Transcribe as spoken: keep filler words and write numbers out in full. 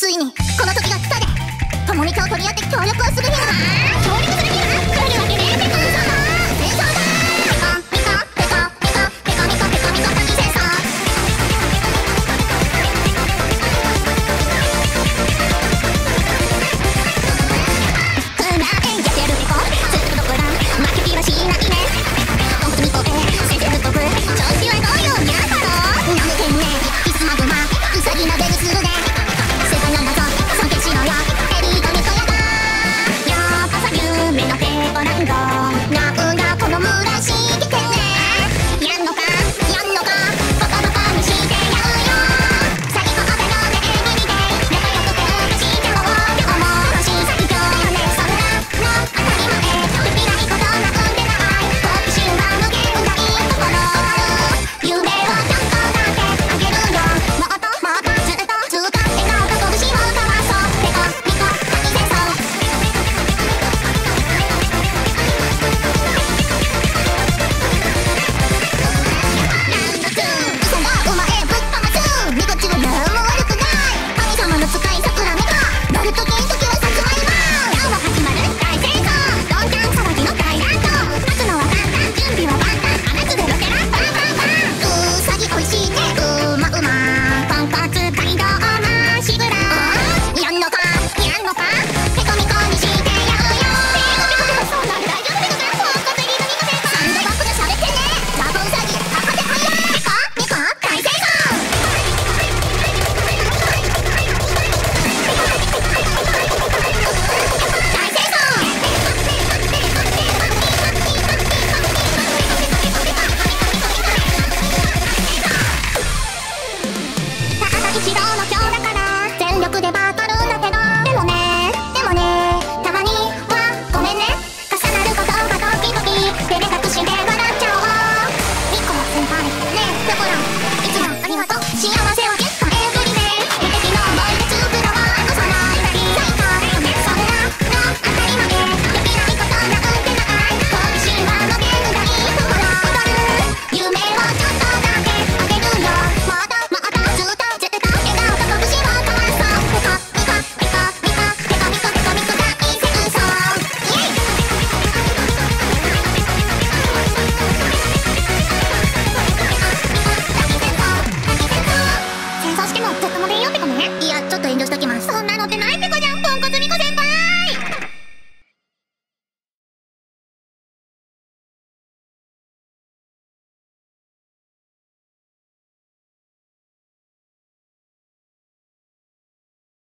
ついにこの時が来たで、共に手を取り合って協力をする日が、協力する